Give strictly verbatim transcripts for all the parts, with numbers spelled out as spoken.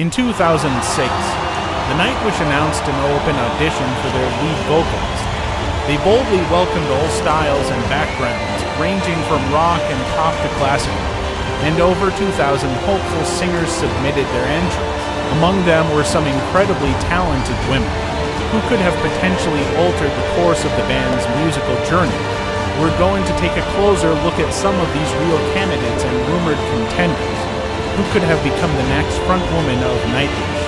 In two thousand six, the Nightwish announced an open audition for their lead vocals. They boldly welcomed all styles and backgrounds, ranging from rock and pop to classical, and over two thousand hopeful singers submitted their entries. Among them were some incredibly talented women, who could have potentially altered the course of the band's musical journey. We're going to take a closer look at some of these real candidates and rumored contenders, who could have become the next frontwoman of Nightwish.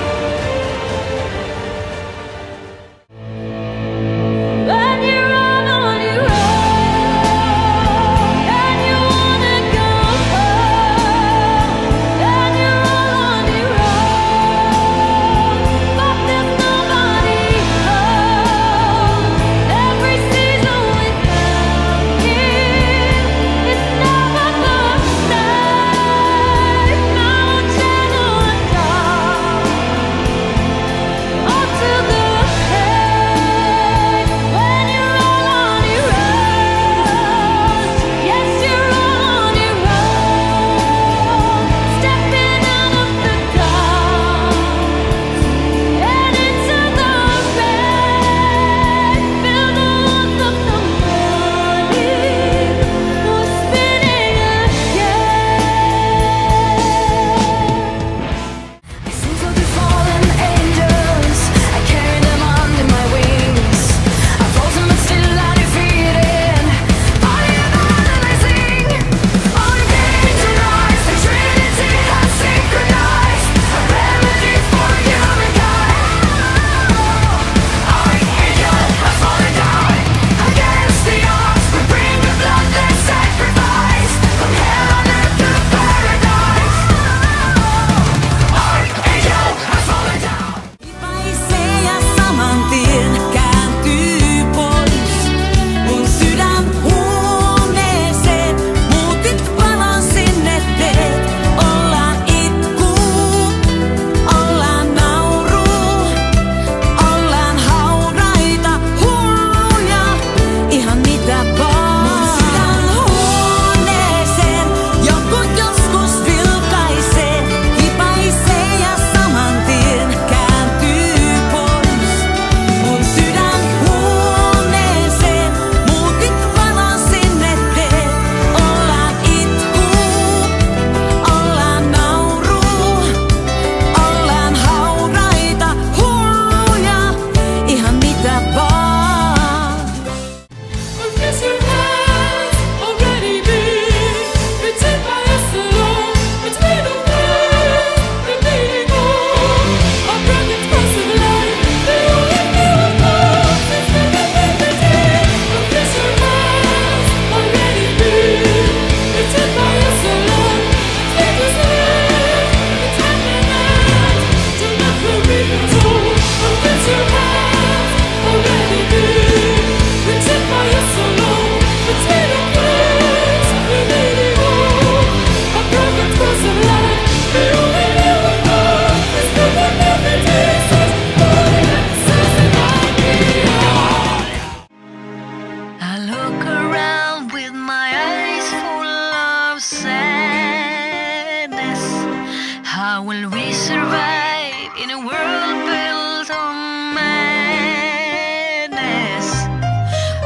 How will we survive in a world built on madness?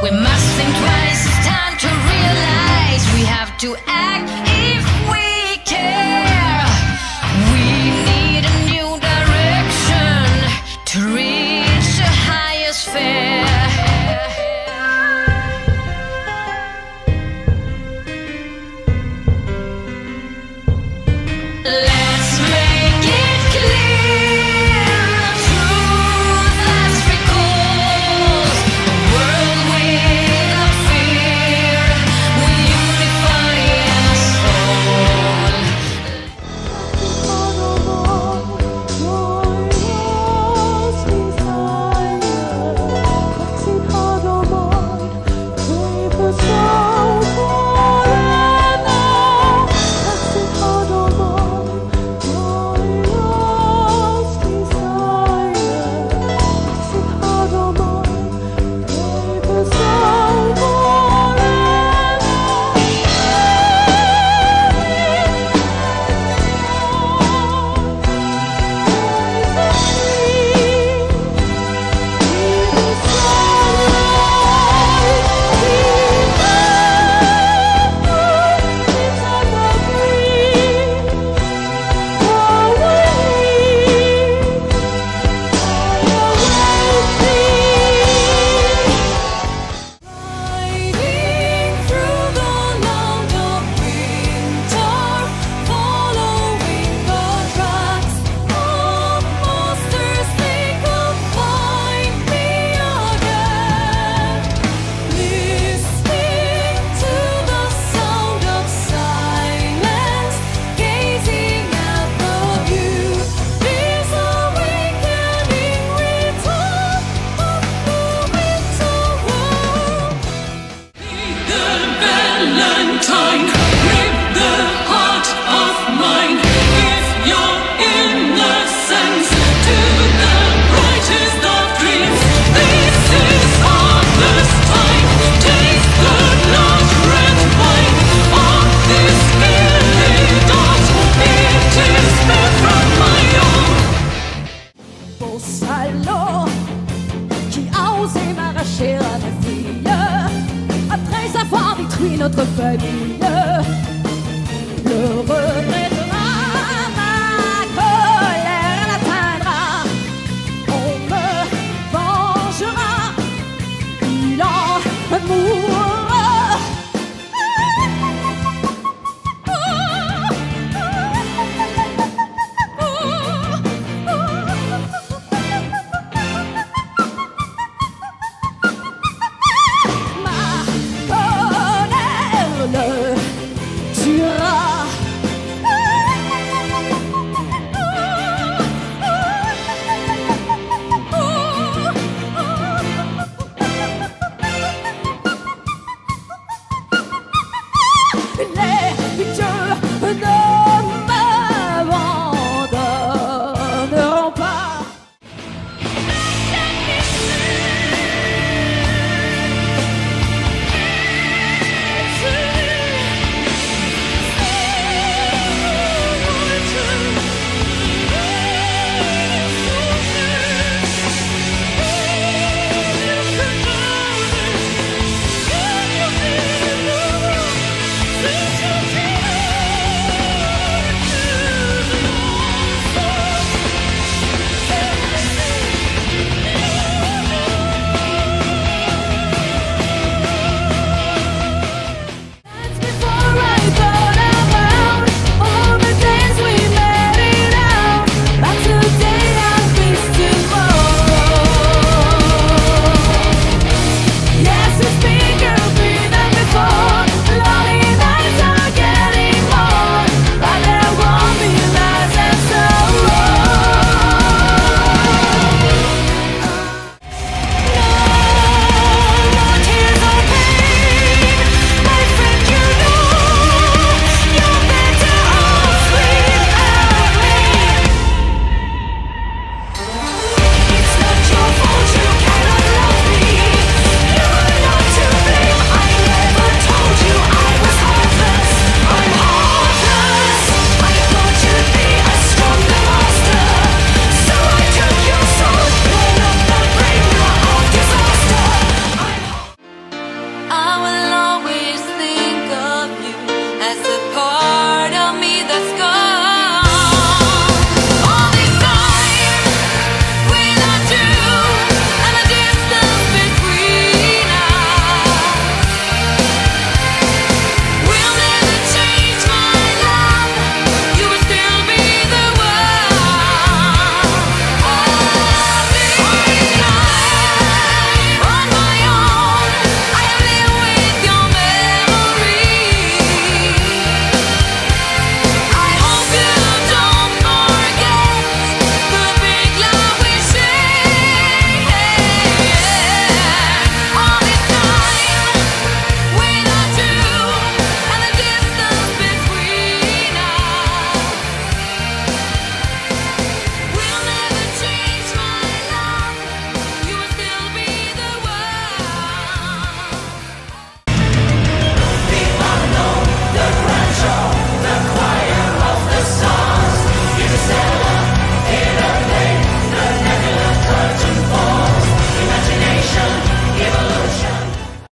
We must think twice, it's time to realize we have to act if we care. We need a new direction to reach the highest fair. Yes. notre famille.